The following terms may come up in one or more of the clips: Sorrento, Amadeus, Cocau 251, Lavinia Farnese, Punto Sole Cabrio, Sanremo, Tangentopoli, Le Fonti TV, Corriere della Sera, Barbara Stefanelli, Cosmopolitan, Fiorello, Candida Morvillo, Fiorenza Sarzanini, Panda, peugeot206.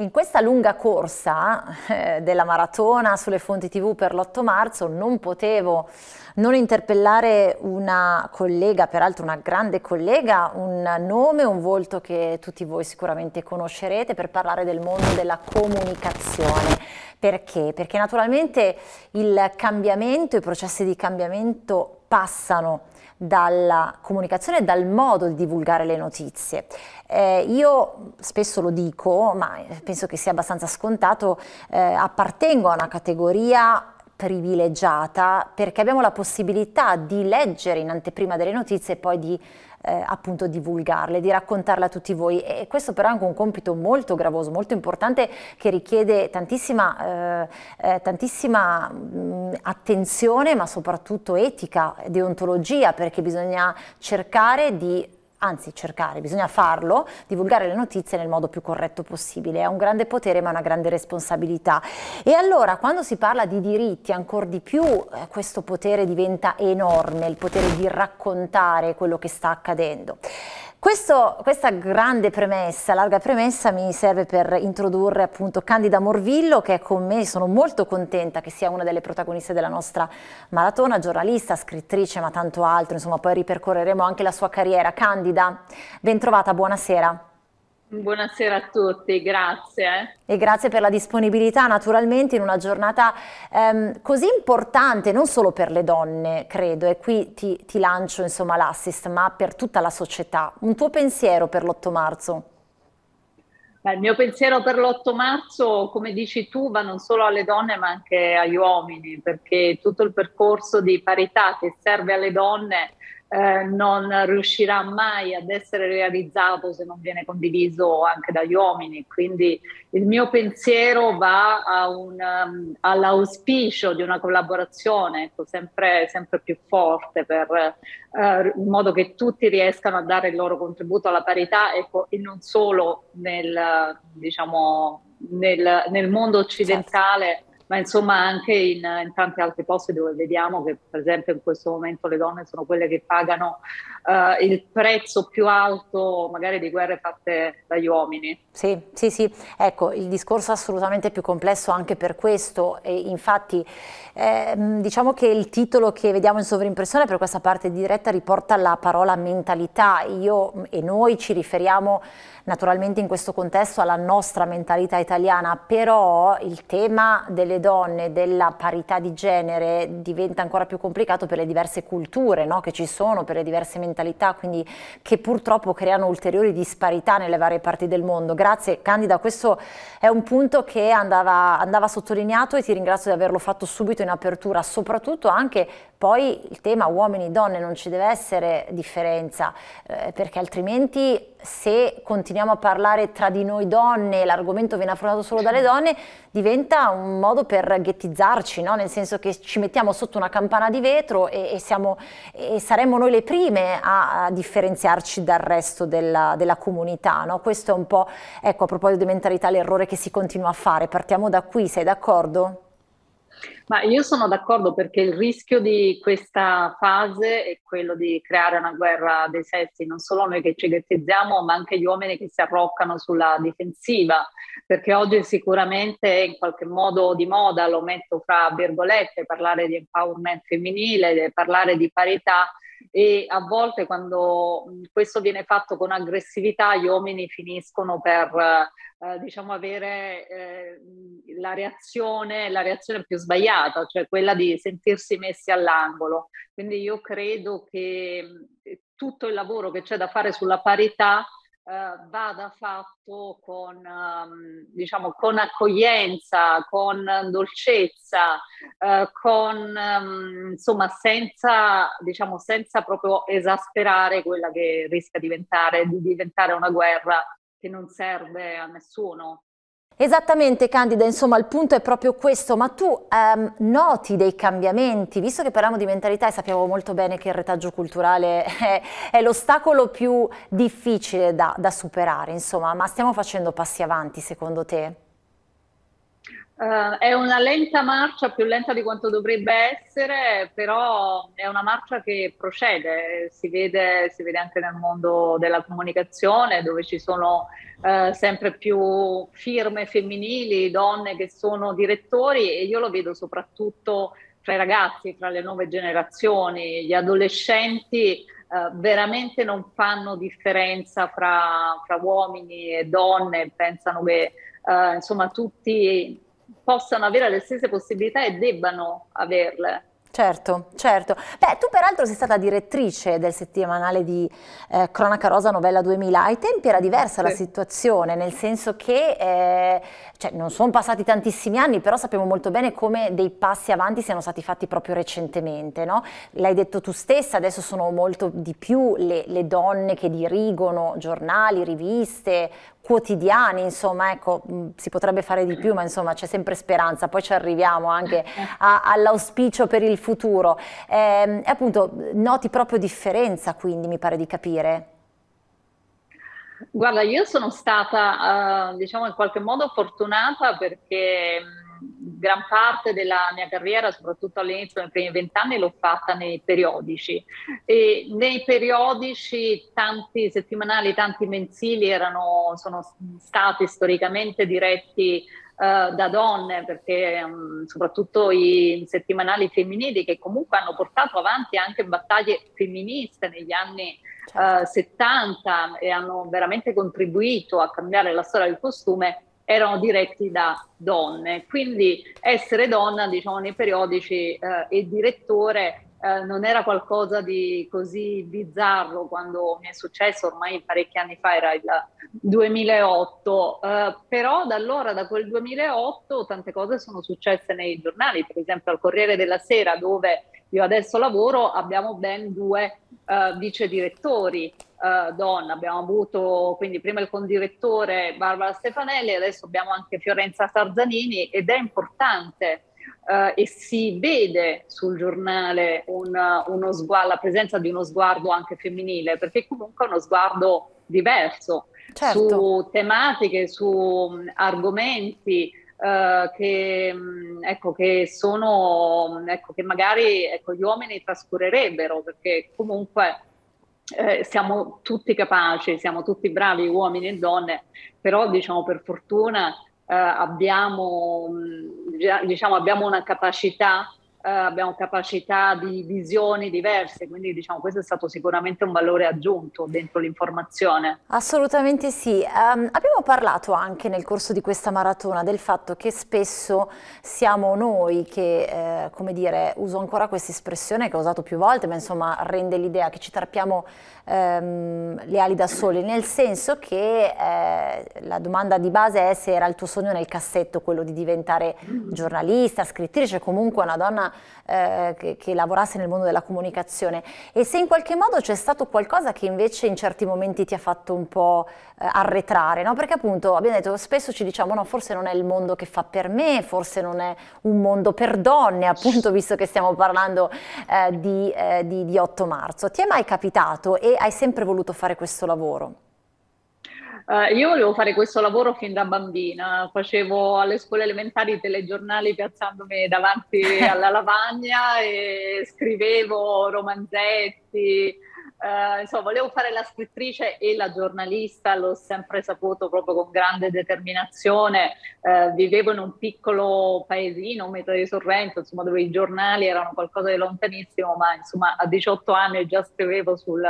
In questa lunga corsa della maratona sulle Fonti TV per l'8 marzo non potevo non interpellare una collega, peraltro una grande collega, un nome, un volto che tutti voi sicuramente conoscerete, per parlare del mondo della comunicazione. Perché? Perché naturalmente il cambiamento, i processi di cambiamento passano dalla comunicazione, dal modo di divulgare le notizie. Io spesso lo dico, ma penso che sia abbastanza scontato, appartengo a una categoria privilegiata perché abbiamo la possibilità di leggere in anteprima delle notizie e poi di appunto divulgarle, di raccontarle a tutti voi, e questo però è anche un compito molto gravoso, molto importante, che richiede tantissima attenzione, ma soprattutto etica, deontologia, perché bisogna cercare di bisogna farlo, divulgare le notizie nel modo più corretto possibile. È un grande potere ma una grande responsabilità. E allora quando si parla di diritti, ancor di più questo potere diventa enorme, il potere di raccontare quello che sta accadendo. Questa grande premessa, larga premessa, mi serve per introdurre appunto Candida Morvillo, che è con me. Sono molto contenta che sia una delle protagoniste della nostra maratona, giornalista, scrittrice, ma tanto altro, insomma poi ripercorreremo anche la sua carriera. Candida, bentrovata, buonasera. Buonasera a tutti, grazie. E grazie per la disponibilità, naturalmente, in una giornata così importante, non solo per le donne, credo, e qui ti lancio insomma l'assist, ma per tutta la società. Un tuo pensiero per l'8 marzo? Beh, il mio pensiero per l'8 marzo, come dici tu, va non solo alle donne ma anche agli uomini, perché tutto il percorso di parità che serve alle donne non riuscirà mai ad essere realizzato se non viene condiviso anche dagli uomini. Quindi il mio pensiero va all'auspicio di una collaborazione, ecco, sempre più forte, per, in modo che tutti riescano a dare il loro contributo alla parità, ecco, e non solo nel mondo occidentale, certo, ma insomma anche in tanti altri posti dove vediamo che per esempio in questo momento le donne sono quelle che pagano il prezzo più alto magari di guerre fatte dagli uomini. Sì, sì, sì, ecco, il discorso è assolutamente più complesso anche per questo, e infatti diciamo che il titolo che vediamo in sovrimpressione per questa parte diretta riporta la parola mentalità. Io e noi ci riferiamo naturalmente in questo contesto alla nostra mentalità italiana, però il tema delle donne, della parità di genere, diventa ancora più complicato per le diverse culture, no? Che ci sono, per le diverse mentalità, quindi che purtroppo creano ulteriori disparità nelle varie parti del mondo. Grazie Candida, questo è un punto che andava sottolineato, e ti ringrazio di averlo fatto subito in apertura, soprattutto anche poi il tema uomini e donne, non ci deve essere differenza, perché altrimenti se continuiamo a parlare tra di noi donne, l'argomento viene affrontato solo dalle donne, diventa un modo per ghettizzarci, no? Nel senso che ci mettiamo sotto una campana di vetro e saremmo noi le prime a differenziarci dal resto della comunità, no? Questo è un po', ecco, a proposito di mentalità, l'errore che si continua a fare. Partiamo da qui, sei d'accordo? Ma io sono d'accordo, perché il rischio di questa fase è quello di creare una guerra dei sessi, non solo noi che ci ghettizziamo ma anche gli uomini che si arroccano sulla difensiva, perché oggi sicuramente è in qualche modo di moda, lo metto fra virgolette, parlare di empowerment femminile, parlare di parità, e a volte quando questo viene fatto con aggressività gli uomini finiscono per diciamo avere la reazione più sbagliata, cioè quella di sentirsi messi all'angolo. Quindi io credo che tutto il lavoro che c'è da fare sulla parità vada fatto con, diciamo, con accoglienza, con dolcezza, con, insomma, senza proprio esasperare quella che rischia di diventare una guerra che non serve a nessuno. Esattamente Candida, insomma il punto è proprio questo, ma tu noti dei cambiamenti, visto che parliamo di mentalità e sappiamo molto bene che il retaggio culturale è l'ostacolo più difficile da superare, insomma, ma stiamo facendo passi avanti secondo te? È una lenta marcia, più lenta di quanto dovrebbe essere, però è una marcia che procede, si vede anche nel mondo della comunicazione, dove ci sono sempre più firme femminili, donne che sono direttori, e io lo vedo soprattutto tra i ragazzi, tra le nuove generazioni. Gli adolescenti veramente non fanno differenza fra uomini e donne, pensano che insomma tutti possano avere le stesse possibilità e debbano averle. Certo, certo. Beh, tu peraltro sei stata direttrice del settimanale di Cronaca Rosa Novella 2000. Ai tempi era diversa la situazione, nel senso che cioè, non sono passati tantissimi anni, però sappiamo molto bene come dei passi avanti siano stati fatti proprio recentemente, no? L'hai detto tu stessa, adesso sono molto di più le donne che dirigono giornali, riviste, quotidiani, insomma, ecco, si potrebbe fare di più, ma insomma c'è sempre speranza, poi ci arriviamo anche all'auspicio per il futuro. Appunto, noti proprio differenza, quindi, mi pare di capire. Guarda, io sono stata, diciamo, in qualche modo fortunata, perché gran parte della mia carriera, soprattutto all'inizio, nei primi 20 anni, l'ho fatta nei periodici, e nei periodici tanti settimanali, tanti mensili sono stati storicamente diretti da donne, perché soprattutto i settimanali femminili, che comunque hanno portato avanti anche battaglie femministe negli anni 70 e hanno veramente contribuito a cambiare la storia del costume, erano diretti da donne. Quindi essere donna, diciamo, nei periodici e direttore non era qualcosa di così bizzarro. Quando mi è successo, ormai parecchi anni fa, era il 2008, però da allora, da quel 2008, tante cose sono successe nei giornali. Per esempio al Corriere della Sera, dove io adesso lavoro, abbiamo ben 2 vice direttori donna. Abbiamo avuto quindi prima il condirettore Barbara Stefanelli, adesso abbiamo anche Fiorenza Sarzanini, ed è importante e si vede sul giornale la presenza di uno sguardo anche femminile, perché comunque è uno sguardo diverso, certo, su tematiche, su argomenti che magari, ecco, gli uomini trascurerebbero, perché comunque siamo tutti capaci, siamo tutti bravi, uomini e donne, però, diciamo, per fortuna abbiamo una capacità, di visioni diverse, quindi, diciamo, questo è stato sicuramente un valore aggiunto dentro l'informazione. Assolutamente sì. Abbiamo parlato anche nel corso di questa maratona del fatto che spesso siamo noi che, come dire, uso ancora questa espressione che ho usato più volte, ma insomma rende l'idea che ci tarpiamo le ali da soli, nel senso che la domanda di base è se era il tuo sogno nel cassetto quello di diventare giornalista, scrittrice, comunque una donna che lavorasse nel mondo della comunicazione, e se in qualche modo c'è stato qualcosa che invece in certi momenti ti ha fatto un po' arretrare, no? Perché appunto abbiamo detto, spesso ci diciamo no, forse non è il mondo che fa per me, forse non è un mondo per donne, appunto, visto che stiamo parlando di 8 marzo. Ti è mai capitato, e hai sempre voluto fare questo lavoro? Io volevo fare questo lavoro fin da bambina. Facevo alle scuole elementari i telegiornali piazzandomi davanti alla lavagna e scrivevo romanzetti, insomma volevo fare la scrittrice e la giornalista, l'ho sempre saputo proprio con grande determinazione. Vivevo in un piccolo paesino, un metro di Sorrento, insomma, dove i giornali erano qualcosa di lontanissimo, ma insomma a 18 anni già scrivevo sul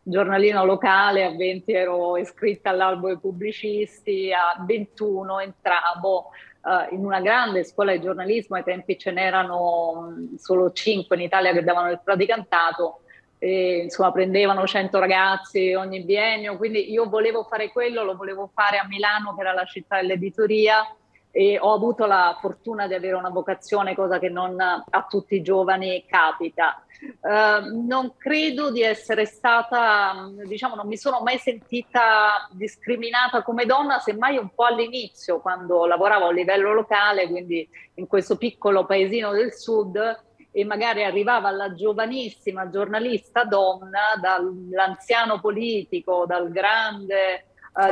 giornalino locale, a 20 ero iscritta all'albo dei pubblicisti, a 21 entravo in una grande scuola di giornalismo. Ai tempi ce n'erano solo 5 in Italia che davano il praticantato, e, insomma, prendevano 100 ragazzi ogni biennio, quindi io volevo fare quello, lo volevo fare a Milano, che era la città dell'editoria, e ho avuto la fortuna di avere una vocazione, cosa che non a tutti i giovani capita. Non credo di essere stata, diciamo, non mi sono mai sentita discriminata come donna, semmai un po' all'inizio, quando lavoravo a livello locale, quindi in questo piccolo paesino del sud, e magari arrivava la giovanissima giornalista donna dall'anziano politico, dal grande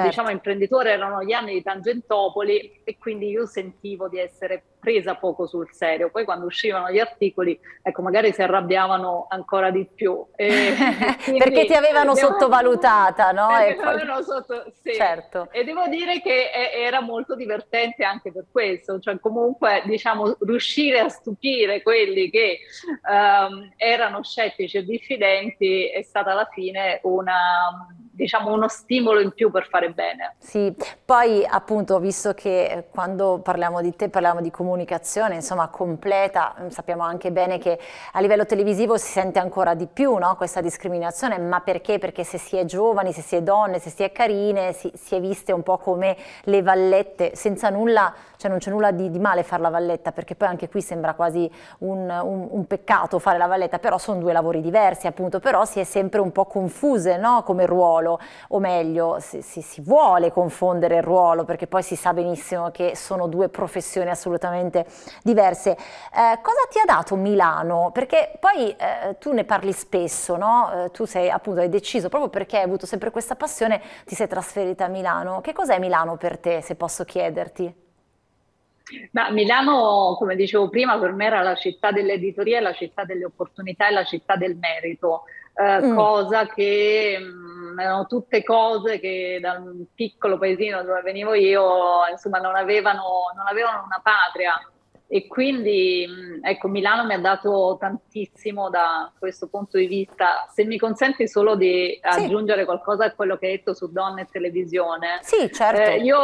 diciamo imprenditore erano gli anni di Tangentopoli, e quindi io sentivo di essere presa poco sul serio. Poi quando uscivano gli articoli, ecco, magari si arrabbiavano ancora di più. Perché ti avevano sottovalutata, no? Sì. Certo. E devo dire che era molto divertente anche per questo, cioè comunque diciamo riuscire a stupire quelli che erano scettici e diffidenti è stata alla fine una... diciamo uno stimolo in più per fare bene. Sì, poi appunto, visto che quando parliamo di te parliamo di comunicazione, insomma, completa, sappiamo anche bene che a livello televisivo si sente ancora di più, no, questa discriminazione, ma perché? Perché se si è giovani, se si è donne, se si è carine, si è viste un po' come le vallette, senza nulla, cioè non c'è nulla di male fare la valletta, perché poi anche qui sembra quasi un peccato fare la valletta, però sono due lavori diversi appunto, però si è sempre un po' confuse, no, come ruolo. O meglio, si vuole confondere il ruolo, perché poi si sa benissimo che sono due professioni assolutamente diverse. Cosa ti ha dato Milano? Perché poi tu ne parli spesso, no? Tu sei, appunto, hai deciso, proprio perché hai avuto sempre questa passione, ti sei trasferita a Milano. Che cos'è Milano per te, se posso chiederti? Ma Milano, come dicevo prima, per me era la città dell'editoria, la città delle opportunità e la città del merito, cosa che... erano tutte cose che dal piccolo paesino dove venivo io, insomma, non avevano una patria, e quindi ecco, Milano mi ha dato tantissimo da questo punto di vista. Se mi consenti solo di aggiungere qualcosa a quello che hai detto su donne e televisione. Sì, certo. Io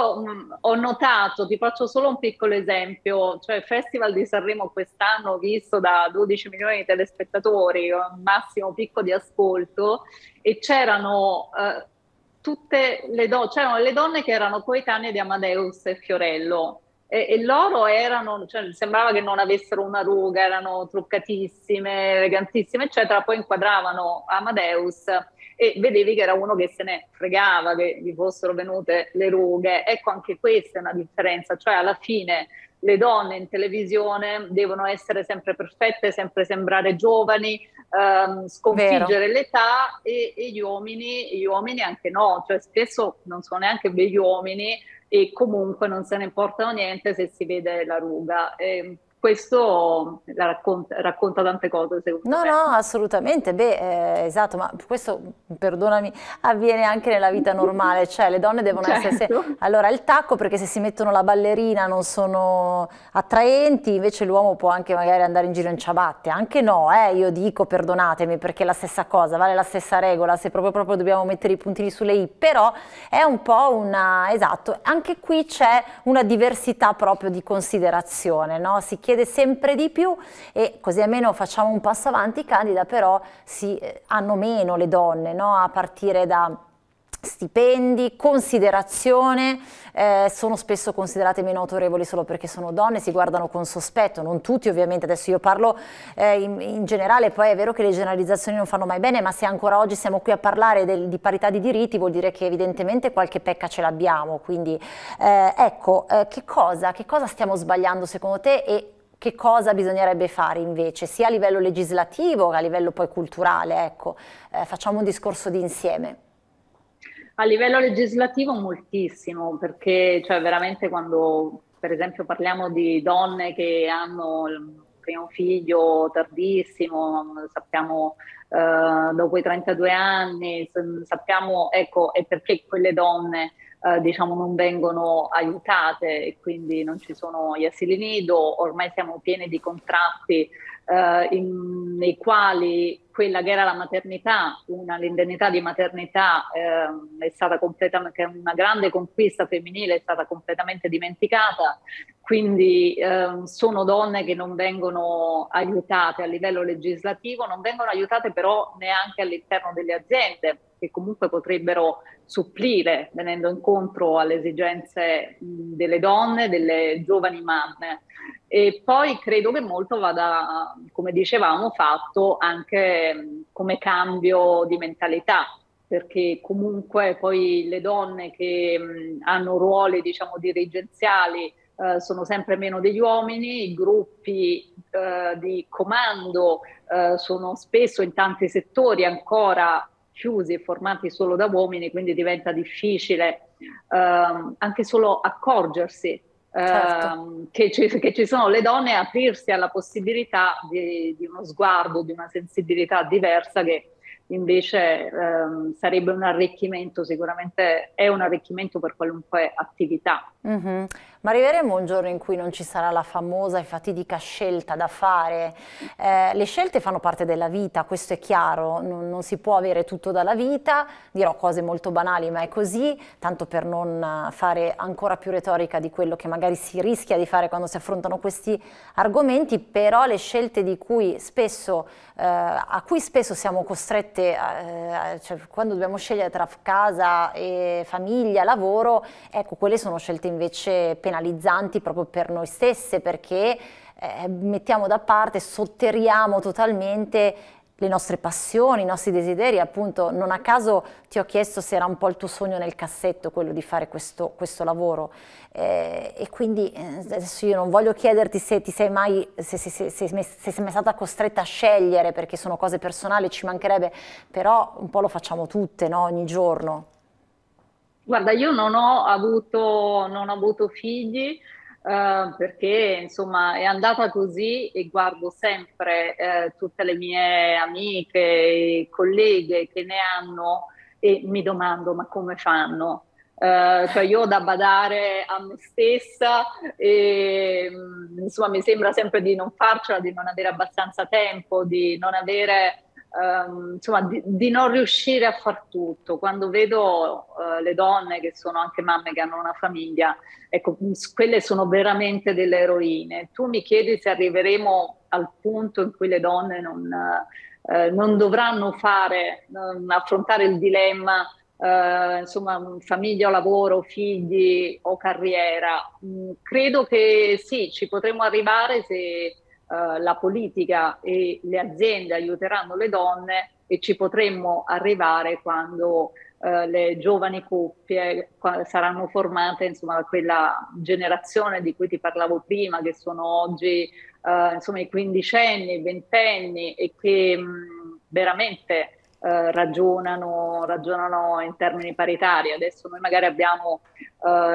ho notato, ti faccio solo un piccolo esempio, cioè il Festival di Sanremo quest'anno visto da 12 milioni di telespettatori, un massimo picco di ascolto, e c'erano tutte le donne che erano coetanee di Amadeus e Fiorello. E loro erano, cioè, sembrava che non avessero una ruga, erano truccatissime, elegantissime, eccetera. Poi inquadravano Amadeus e vedevi che era uno che se ne fregava che gli fossero venute le rughe. Ecco, anche questa è una differenza, cioè alla fine le donne in televisione devono essere sempre perfette, sempre sembrare giovani, sconfiggere l'età, e gli uomini anche no, cioè spesso non sono neanche degli uomini, e comunque non se ne importano niente se si vede la ruga. Questo racconta tante cose, secondo me. No, assolutamente, esatto, ma questo, perdonami, avviene anche nella vita normale, cioè le donne devono essere... Allora, il tacco, perché se si mettono la ballerina non sono attraenti, invece l'uomo può anche magari andare in giro in ciabatte, anche no, io dico, perdonatemi, perché è la stessa cosa, vale la stessa regola, se proprio dobbiamo mettere i puntini sulle i, però è un po' una... Esatto, anche qui c'è una diversità proprio di considerazione, no? Si chiede sempre di più, e così almeno facciamo un passo avanti, Candida, però hanno meno le donne, no? A partire da stipendi, considerazione, sono spesso considerate meno autorevoli solo perché sono donne, si guardano con sospetto, non tutti ovviamente, adesso io parlo in generale, poi è vero che le generalizzazioni non fanno mai bene, ma se ancora oggi siamo qui a parlare di parità di diritti vuol dire che evidentemente qualche pecca ce l'abbiamo, quindi ecco, che cosa stiamo sbagliando secondo te, e che cosa bisognerebbe fare invece, sia a livello legislativo che a livello poi culturale, ecco, facciamo un discorso di insieme. A livello legislativo moltissimo, perché cioè veramente quando per esempio parliamo di donne che hanno il primo figlio tardissimo, sappiamo dopo i 32 anni, sappiamo, ecco, è perché quelle donne diciamo non vengono aiutate, e quindi non ci sono gli asili nido, ormai siamo pieni di contratti nei quali quella che era la maternità, l'indennità di maternità è stata completamente, una grande conquista femminile, è stata completamente dimenticata, quindi sono donne che non vengono aiutate a livello legislativo, non vengono aiutate però neanche all'interno delle aziende, che comunque potrebbero supplire venendo incontro alle esigenze delle donne, delle giovani mamme. E poi credo che molto vada, come dicevamo, fatto anche come cambio di mentalità, perché comunque poi le donne che hanno ruoli, diciamo, dirigenziali sono sempre meno degli uomini, i gruppi di comando sono spesso in tanti settori ancora chiusi e formati solo da uomini, quindi diventa difficile anche solo accorgersi certo. che ci sono le donne, aprirsi alla possibilità di uno sguardo, di una sensibilità diversa che invece sarebbe un arricchimento, sicuramente è un arricchimento per qualunque attività. Mm-hmm. Ma arriveremo un giorno in cui non ci sarà la famosa e fatidica scelta da fare. Le scelte fanno parte della vita, questo è chiaro, non si può avere tutto dalla vita, dirò cose molto banali ma è così, tanto per non fare ancora più retorica di quello che magari si rischia di fare quando si affrontano questi argomenti, però le scelte di cui spesso, a cui spesso siamo costrette, cioè quando dobbiamo scegliere tra casa e famiglia, lavoro, ecco, quelle sono scelte invece penalizzanti proprio per noi stesse, perché mettiamo da parte, sotterriamo totalmente le nostre passioni, i nostri desideri. Appunto, non a caso ti ho chiesto se era un po' il tuo sogno nel cassetto quello di fare questo lavoro, e quindi adesso io non voglio chiederti se sei mai stata costretta a scegliere, perché sono cose personali, ci mancherebbe, però un po' lo facciamo tutte, no? Ogni giorno. Guarda, io non ho avuto figli perché insomma è andata così, e guardo sempre tutte le mie amiche, colleghe che ne hanno e mi domando ma come fanno? Cioè io ho da badare a me stessa e insomma mi sembra sempre di non farcela, di non avere abbastanza tempo, di non avere... Insomma, di non riuscire a far tutto. Quando vedo le donne che sono anche mamme, che hanno una famiglia, ecco, quelle sono veramente delle eroine. Tu mi chiedi se arriveremo al punto in cui le donne non dovranno affrontare il dilemma insomma, famiglia o lavoro, figli o carriera. Credo che sì, ci potremo arrivare se la politica e le aziende aiuteranno le donne, e ci potremmo arrivare quando le giovani coppie saranno formate, insomma, da quella generazione di cui ti parlavo prima, che sono oggi insomma, i quindicenni, i ventenni, e che veramente ragionano in termini paritari. Adesso noi magari abbiamo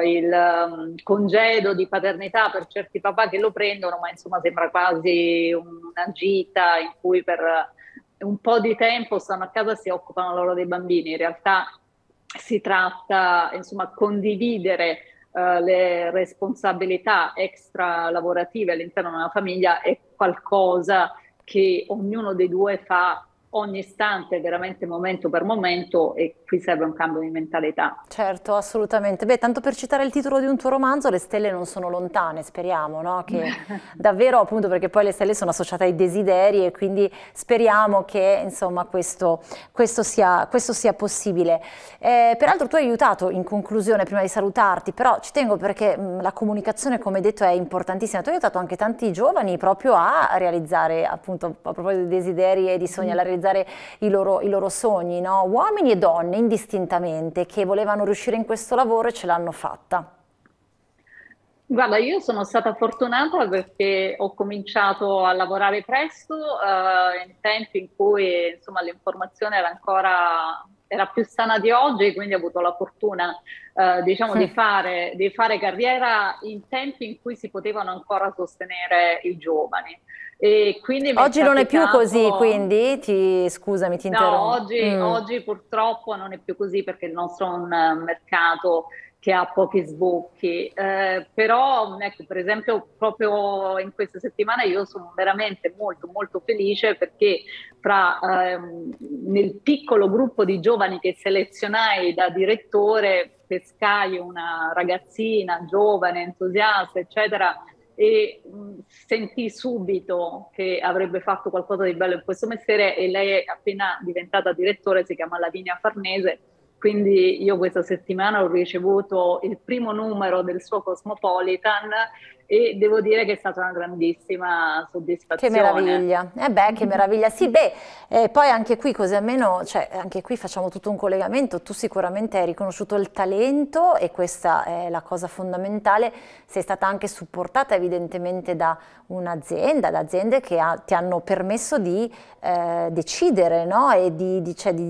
il congedo di paternità per certi papà che lo prendono, ma insomma sembra quasi una gita in cui per un po' di tempo stanno a casa e si occupano loro dei bambini. In realtà si tratta, insomma, condividere le responsabilità extra lavorative all'interno di una famiglia è qualcosa che ognuno dei due fa ogni istante, veramente momento per momento, e qui serve un cambio di mentalità. Certo, assolutamente. Beh, tanto per citare il titolo di un tuo romanzo, le stelle non sono lontane, speriamo, no? Che davvero, appunto, perché poi le stelle sono associate ai desideri, e quindi speriamo che, insomma, questo sia possibile. Peraltro tu hai aiutato, in conclusione, prima di salutarti, però ci tengo perché la comunicazione, come detto, è importantissima. Tu hai aiutato anche tanti giovani proprio a realizzare, appunto, a proposito di desideri e di sogni, alla realizzazione, i loro sogni, no? Uomini e donne indistintamente che volevano riuscire in questo lavoro e ce l'hanno fatta. Guarda, io sono stata fortunata perché ho cominciato a lavorare presto, in tempi in cui, insomma, l'informazione era più sana di oggi, quindi ho avuto la fortuna diciamo di fare carriera in tempi in cui si potevano ancora sostenere i giovani. E quindi oggi non è più così, quindi scusami, ti interrompo. No, oggi purtroppo non è più così, perché il nostro è un mercato che ha pochi sbocchi, però ecco, per esempio proprio in questa settimana io sono veramente molto molto felice, perché nel piccolo gruppo di giovani che selezionai da direttore pescai una ragazzina giovane, entusiasta, eccetera, e sentì subito che avrebbe fatto qualcosa di bello in questo mestiere, e lei è appena diventata direttore, si chiama Lavinia Farnese, Quindi io questa settimana ho ricevuto il primo numero del suo Cosmopolitan e devo dire che è stata una grandissima soddisfazione. Che meraviglia, che meraviglia. Sì, poi anche qui così almeno, cioè, anche qui facciamo tutto un collegamento. Tu sicuramente hai riconosciuto il talento e questa è la cosa fondamentale. Sei stata anche supportata evidentemente da un'azienda, da aziende che ti hanno permesso di decidere, no? E di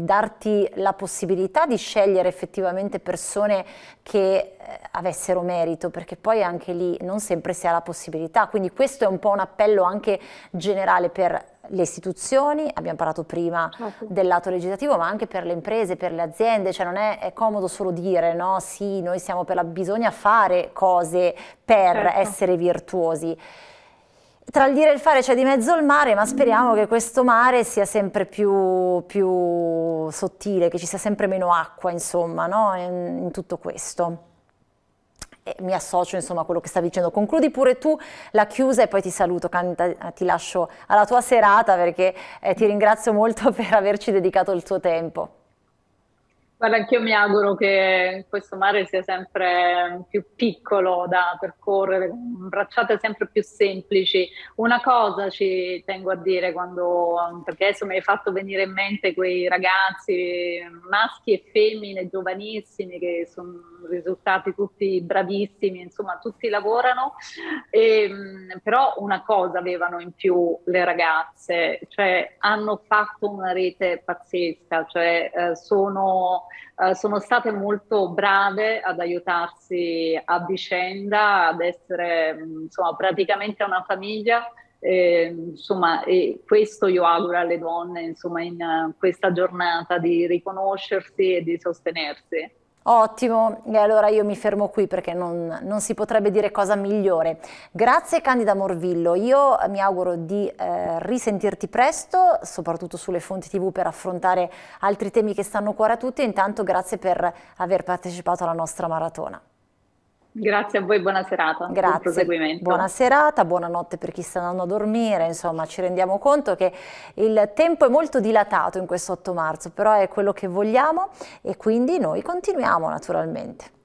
darti la possibilità di scegliere effettivamente persone che avessero merito, perché poi anche lì non sempre si ha la possibilità. Quindi questo è un po' un appello anche generale per le istituzioni, abbiamo parlato prima del lato legislativo, ma anche per le imprese, per le aziende, cioè non è comodo solo dire no, sì, noi siamo per la, bisogna fare cose per essere virtuosi. Tra il dire e il fare c'è di mezzo il mare, ma speriamo che questo mare sia sempre più sottile, che ci sia sempre meno acqua, insomma, no? in tutto questo. E mi associo, insomma, a quello che stavi dicendo. Concludi pure tu la chiusa e poi ti saluto, ti lascio alla tua serata, perché ti ringrazio molto per averci dedicato il tuo tempo. Guarda, anch'io mi auguro che questo mare sia sempre più piccolo da percorrere, bracciate sempre più semplici. Una cosa ci tengo a dire, perché adesso mi hai fatto venire in mente quei ragazzi, maschi e femmine, giovanissimi, che sono risultati tutti bravissimi, insomma tutti lavorano, però una cosa avevano in più le ragazze, cioè hanno fatto una rete pazzesca, cioè sono state molto brave ad aiutarsi a vicenda, ad essere insomma praticamente una famiglia, e questo io auguro alle donne, insomma, in questa giornata, di riconoscersi e di sostenersi. Ottimo, e allora io mi fermo qui, perché non si potrebbe dire cosa migliore. Grazie Candida Morvillo, io mi auguro di risentirti presto, soprattutto sulle Fonti TV, per affrontare altri temi che stanno a cuore a tutti. Intanto grazie per aver partecipato alla nostra maratona. Grazie a voi, buona serata. Grazie, buona serata, buonanotte per chi sta andando a dormire. Insomma, ci rendiamo conto che il tempo è molto dilatato in questo 8 marzo, però è quello che vogliamo e quindi noi continuiamo naturalmente.